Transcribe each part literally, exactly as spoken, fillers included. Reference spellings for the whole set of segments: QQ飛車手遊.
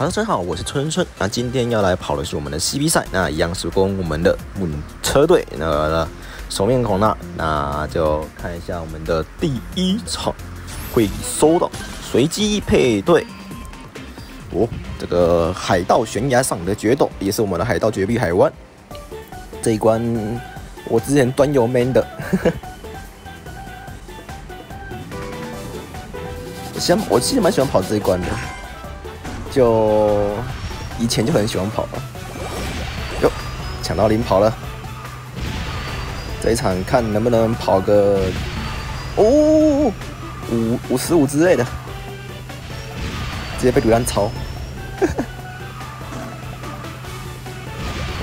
晚上好，我是春春。那今天要来跑的是我们的 C B 赛，那一样是跟我们的稳车队那熟面孔啦。那就看一下我们的第一场会收到随机配对。哦，这个海盗悬崖上的决斗，也是我们的海盗绝壁海湾。这一关我之前端游 man 的。呵呵 我其实蛮喜欢跑这一关的，就以前就很喜欢跑了。哟，抢到领跑了，这一场看能不能跑个哦五五十五之类的，直接被流浪超。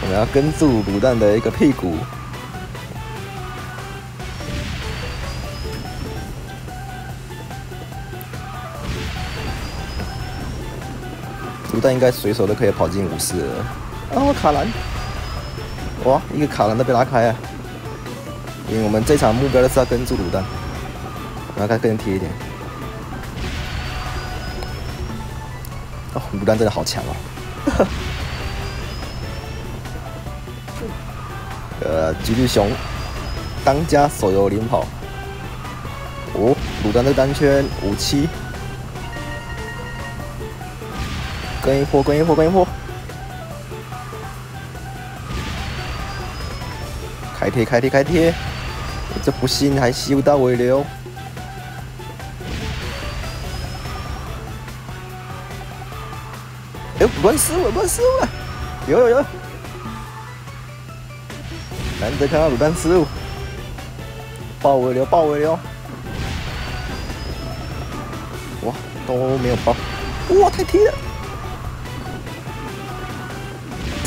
我们要跟住卤蛋的一个屁股。 但应该随手都可以跑进五四了。哦，卡篮！哇，一个卡篮都被拉开啊！因为我们这场目标就是要跟住卤蛋，我要看更贴一点。哦，卤蛋真的好强哦！呃，吉利熊当家手游领跑。哦，卤蛋的单圈五七。 跟一波，跟一波，跟一波！开贴，开贴，开贴！这不幸还吸不到尾流。哎、欸，乱失误，乱失误了！有有有！难得看到卤蛋失误，爆尾流，爆尾流！哇，都没有爆！哇，太贴了！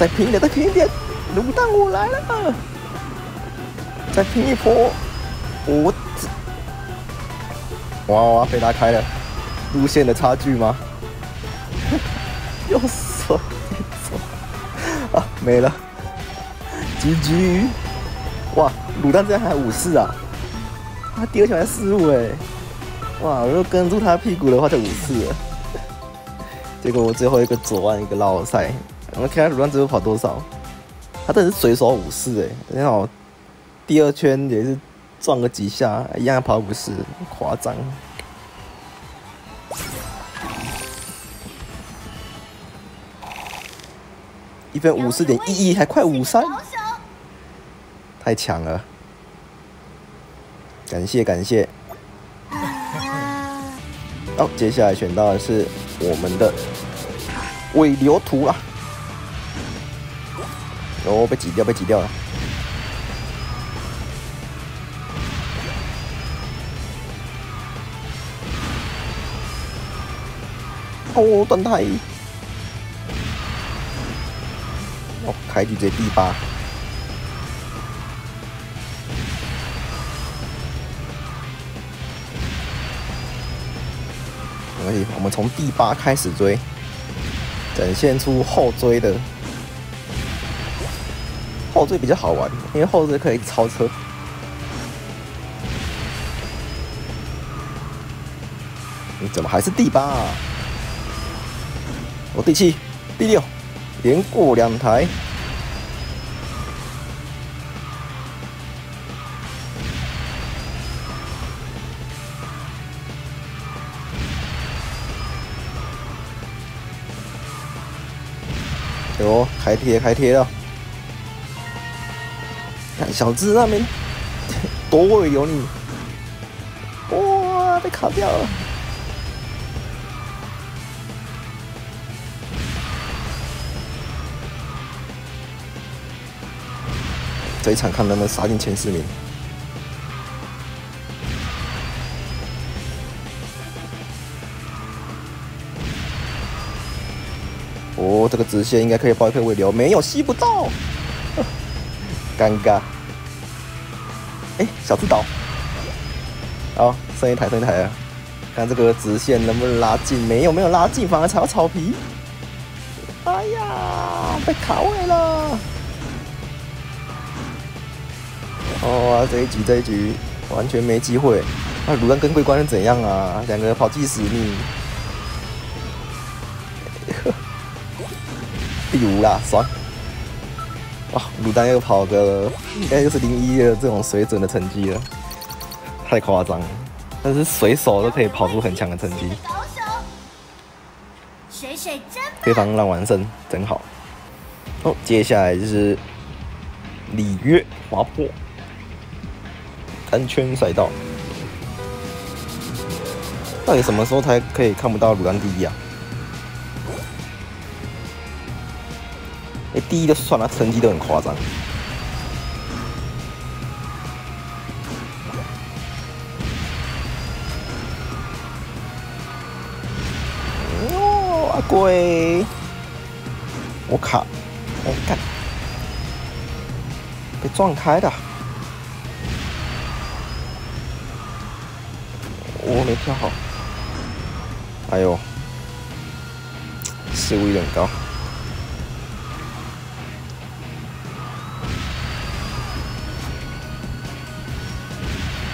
再拼一点，再拼一点！卤蛋我来了！再拼一波！我哇哇被拉开了，路线的差距吗？右手，右手啊，没了 ！G G！ 哇，卤蛋这样还五四啊！他第二球还四五哎！哇，如果跟住他屁股的话就五四了。结果我最后一个左腕一个绕赛。 我们看看卤蛋最后跑多少，他真的是随手五四哎，然后第二圈也是撞个几下，一样跑五四，夸张。一分五四点一一，还快五三，太强了！感谢感谢。好，接下来选到的是我们的尾流图啦。 哦，被挤掉，被挤掉了。哦，断太。哦，开局这第八。没关系，我们从第八开始追，展现出后追的。 后缀比较好玩，因为后缀可以超车。你怎么还是第八啊？我第七、第六，连过两台。哟、哎，开贴开贴了。 小智那边多位有你，哇，被卡掉了！这一场看能不能杀进前四名。哦，这个直线应该可以爆一片尾流，没有吸不到，尴尬。 哎、欸，小智倒，好，剩一台，剩一台了。看这个直线能不能拉近？没有，没有拉近，反而踩到草皮。哎呀，被卡位了！哦，这一局，这一局完全没机会。那卤蛋跟桂冠是怎样啊？两个人跑计时呢？比如啦，爽！哇，鲁丹又跑个，应该就是零一的这种水准的成绩了，太夸张了。但是水手都可以跑出很强的成绩，水水真对方让完胜，真好。哦，接下来就是里约滑坡，单圈赛道。 到底什么时候才可以看不到鲁丹第一啊？哎、欸，第一就算了，成绩都很夸张。哦，阿龟，我靠，我干，被撞开的，我没跳好。 哎呦，失误有点高。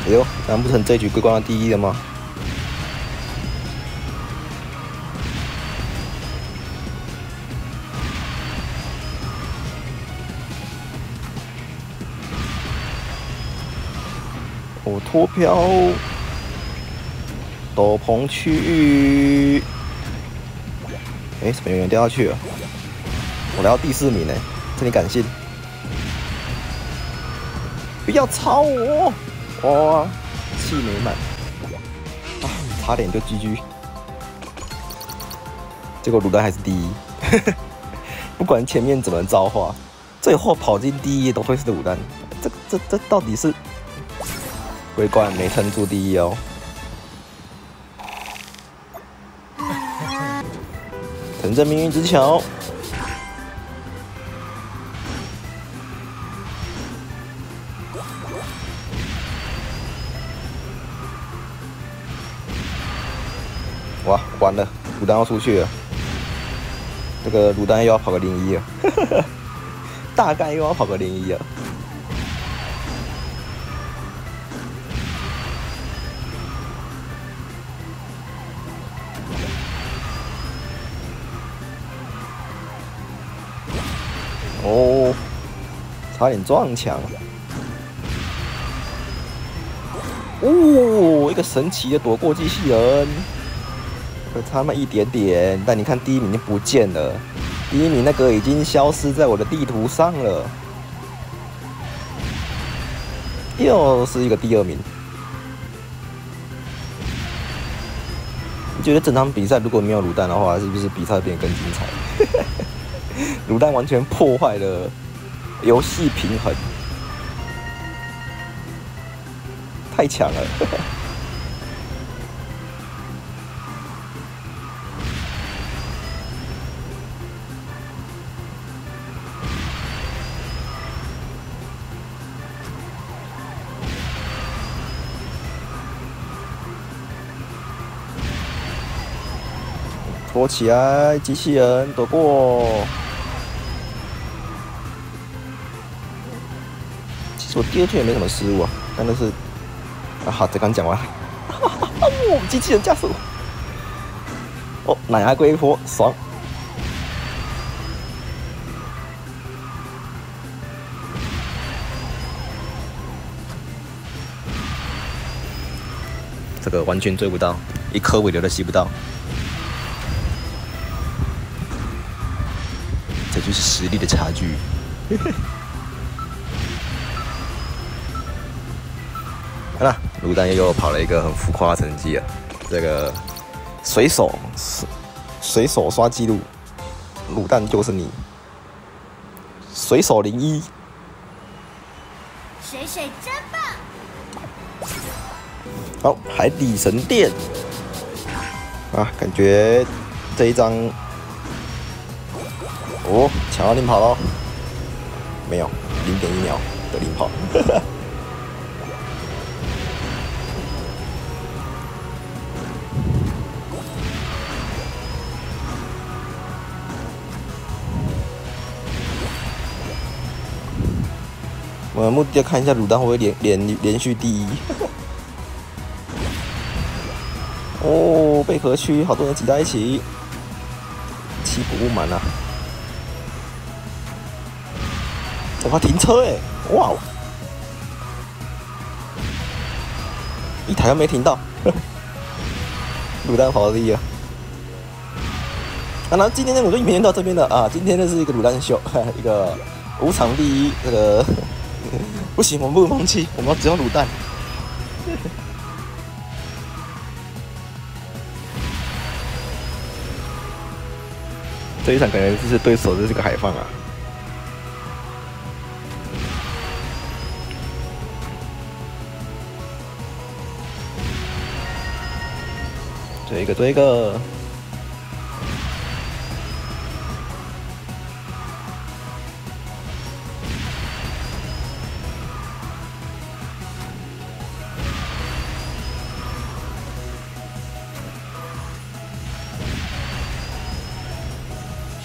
哎呦，难不成这局桂冠第一了吗？我脱漂。 斗篷区域，哎、欸，怎么有人掉下去了？我来到第四名呢、欸，真的感谢。不要超我！哇、哦，气没满，啊，差点就 G G。结果鲁丹还是第一，不管前面怎么造化，最后跑进第一都会是鲁丹。这、这、这到底是桂冠没撑住第一哦。 乘着命运之桥，哇，完了，鲁丹要出去了，这个鲁丹又要跑个零一了，大概又要跑个零一了。 哦，差点撞墙！哦，一个神奇的躲过机器人，可差那么一点点。但你看，第一名就不见了，第一名那个已经消失在我的地图上了，又是一个第二名。你觉得整场比赛如果没有卤蛋的话，是不是比赛变得更精彩？卤蛋完全破坏了游戏平衡，太强了！呵呵躲起来，机器人躲过。 我第二圈也没什么失误啊，但就是啊好，这刚讲完，哦，机器人加速，哦，奶奶龟一波爽，这个完全追不到，一颗尾流都吸不到，这就是实力的差距。好了，鲁丹又跑了一个很浮夸的成绩了。这个水手水手刷记录，鲁蛋就是你，水手零一，水水真棒。好，海底神殿啊，感觉这一张哦，抢到领跑喽，没有零点一秒的领跑。我的目的要看一下鲁丹会不会连连连续第一。哦，贝壳区好多人挤在一起，气不满啊！哇，停车哎、欸！哇，一台都没停到，卤蛋跑得厉害。啊，那今天呢，我就影片到这边了啊。今天呢是一个卤蛋秀，一个五场第一，这个不行，我们不能放弃，我们要只用卤蛋。这一场感觉就是对手就是个海放啊。 追一个，追一个！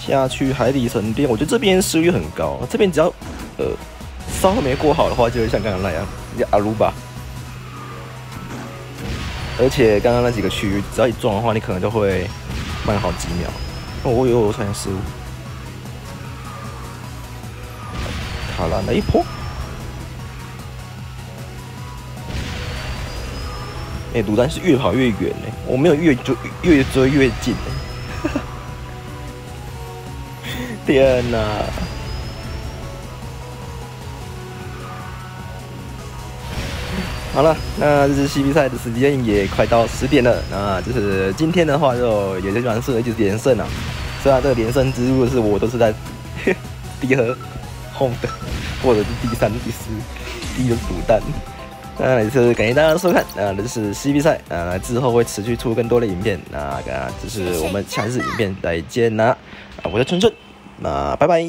下去海底神殿，我觉得这边失误率很高。这边只要呃稍微没过好的话，就会像刚刚那样，叫阿鲁巴。 而且刚刚那几个区域，只要一撞的话，你可能就会慢好几秒。哦，我有我传失误，卡了那一波。哎、欸，卤蛋是越跑越远哎、欸，我没有越追越追越近哎、欸。天哪、啊！ 好了，那这次 C P 赛的时间也快到十点了，那就是今天的话就也就蛮顺的，一直连胜了、啊。虽然这个连胜之路是我都是在第二、后的，或者是第三、第四、第六卤蛋。那也是感谢大家收看，那这是 C P 赛，那之后会持续出更多的影片，那这是我们下次影片再见啦。啊，我是春春，那拜拜。